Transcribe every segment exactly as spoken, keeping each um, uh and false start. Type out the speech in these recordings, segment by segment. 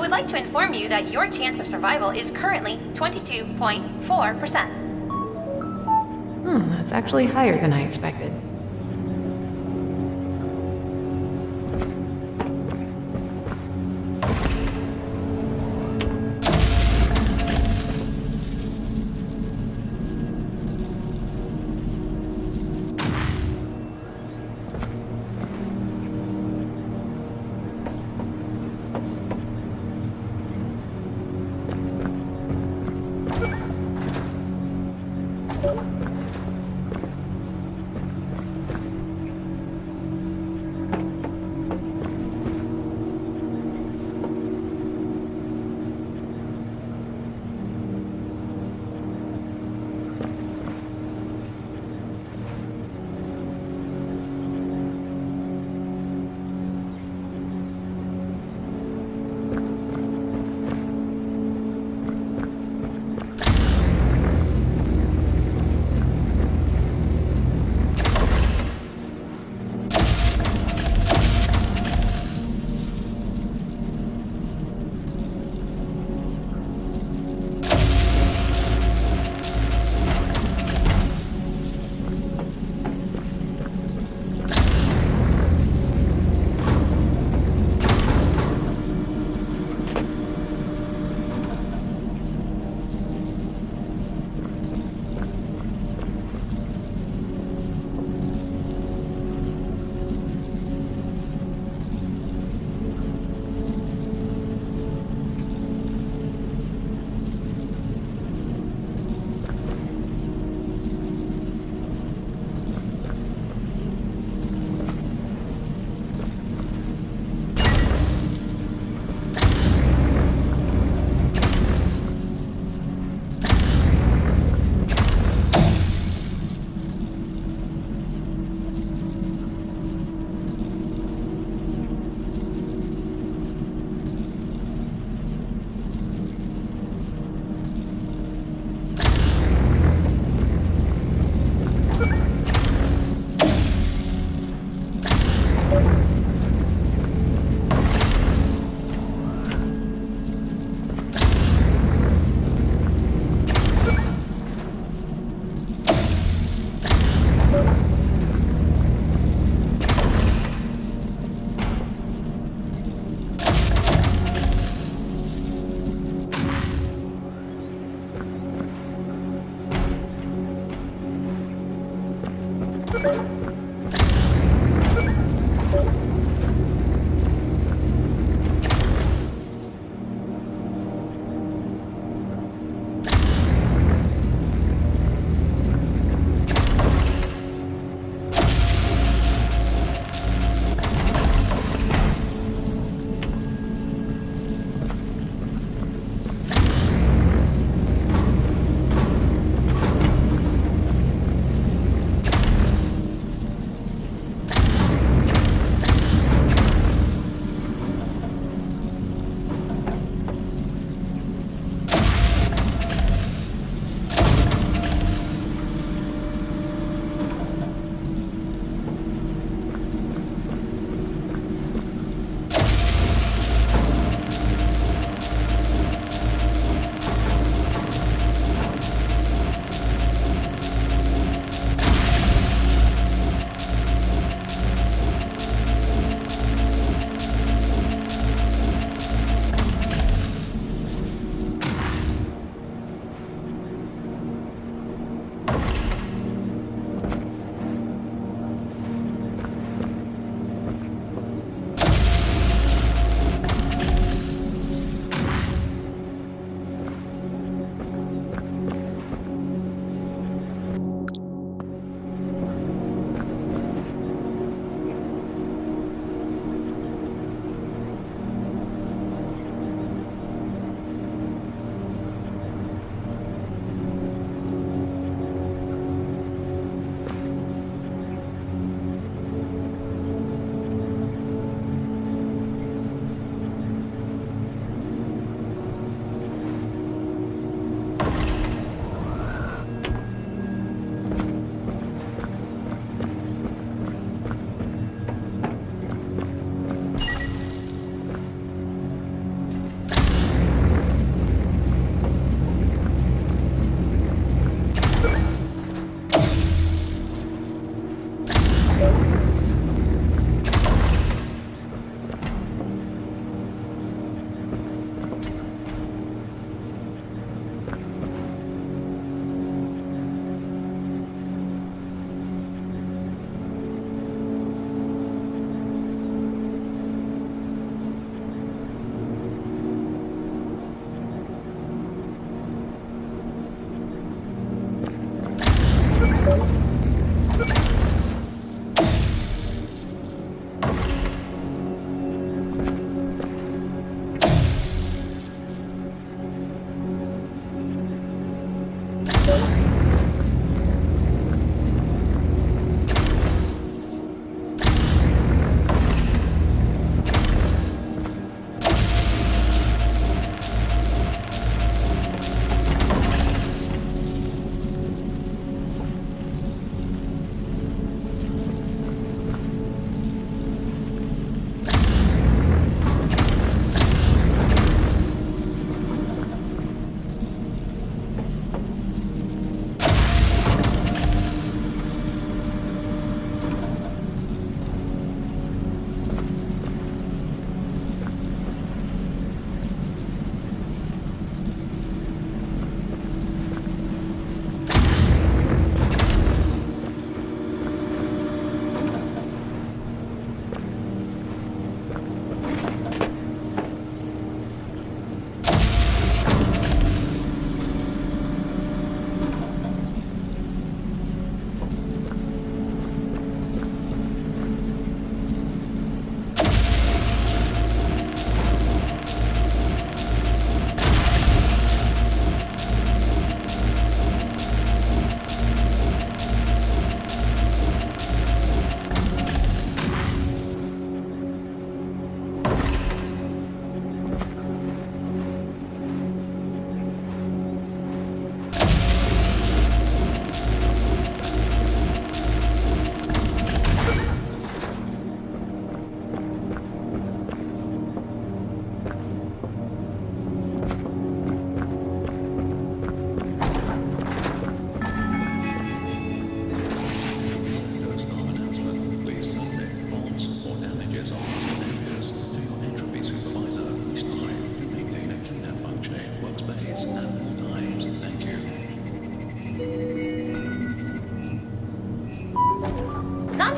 I would like to inform you that your chance of survival is currently twenty-two point four percent. Hmm, that's actually higher than I expected.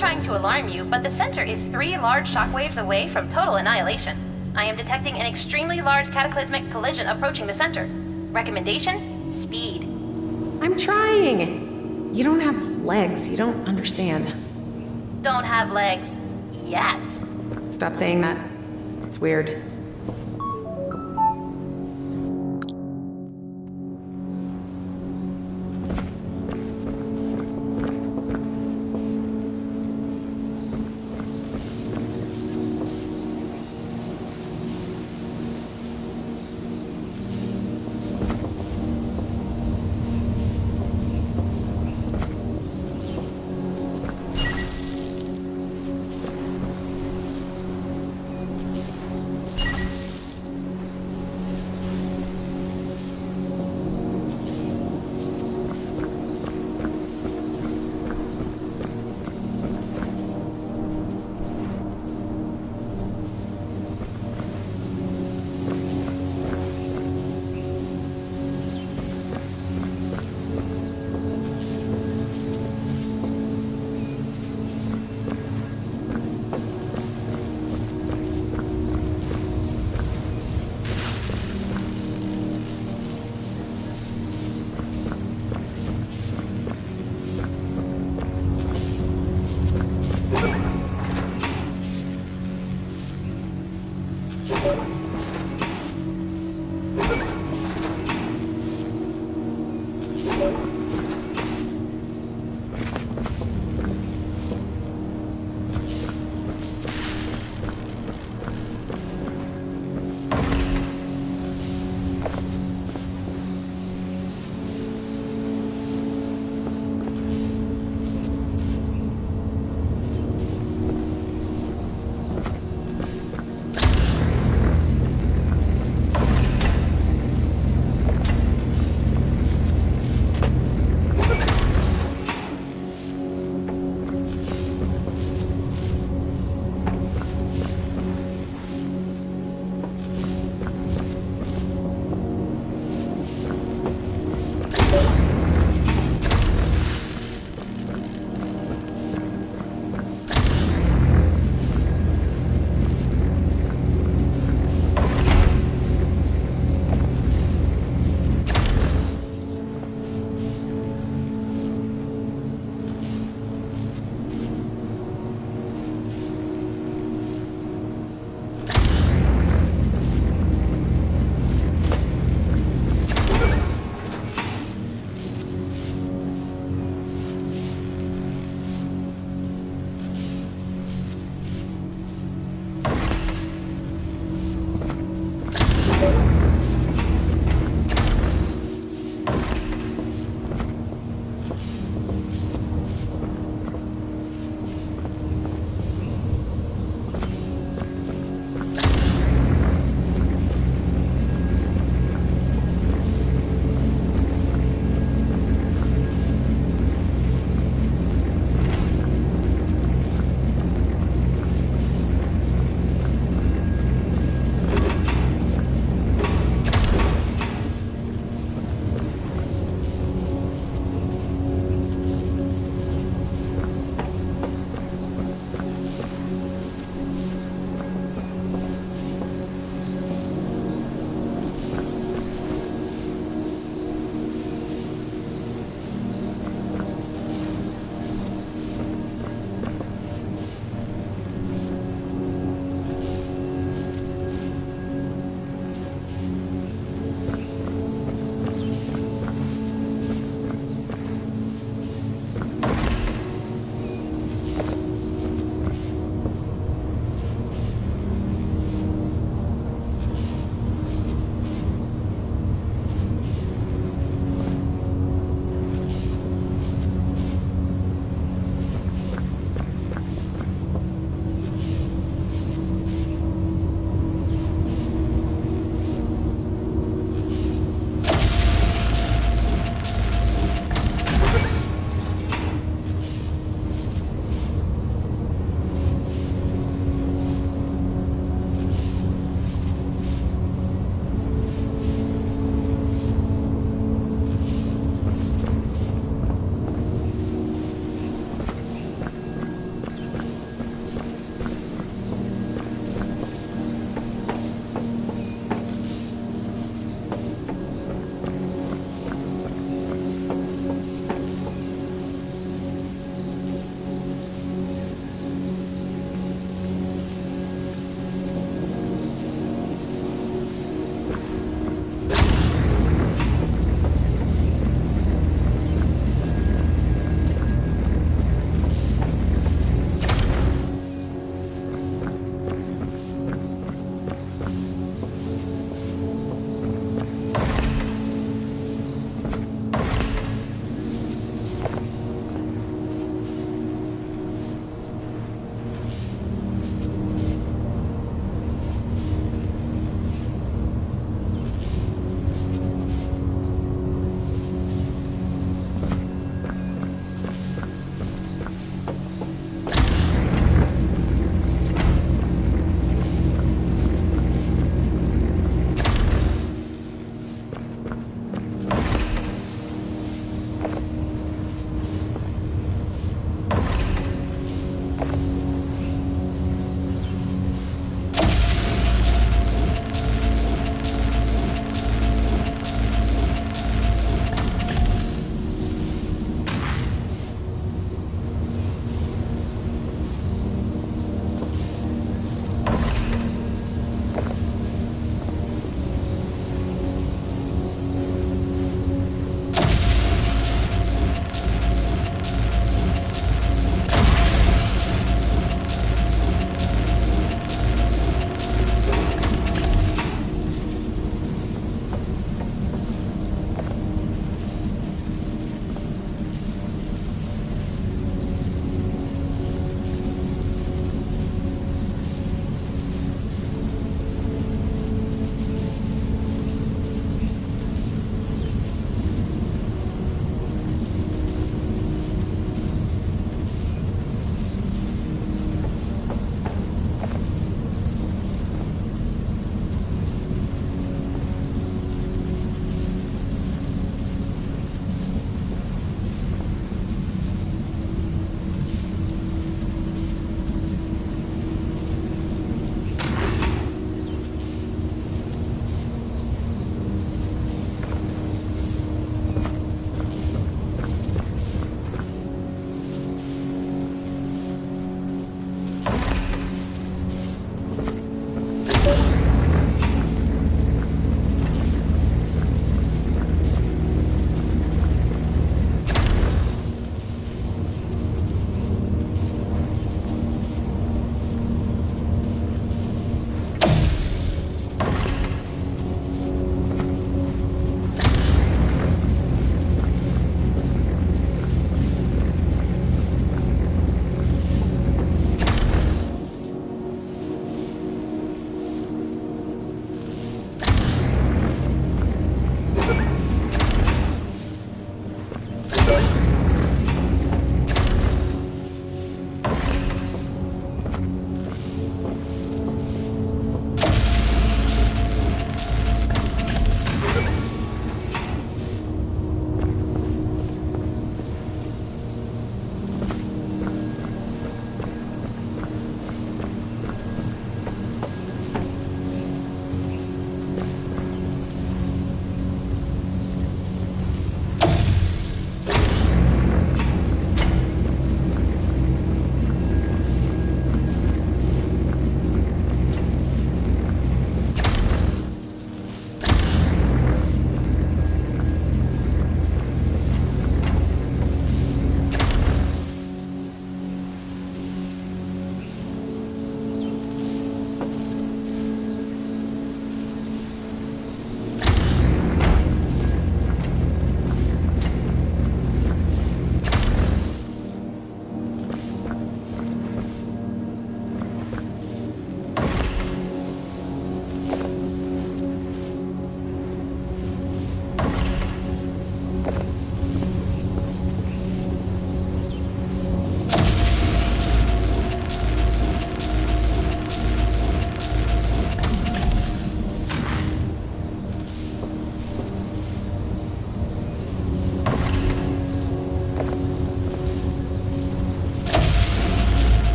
trying to alarm you, but the sensor is three large shockwaves away from total annihilation. I am detecting an extremely large cataclysmic collision approaching the center. Recommendation? Speed. I'm trying. You don't have legs. You don't understand. Don't have legs. Yet. Stop saying that. It's weird.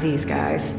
not these guys.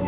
You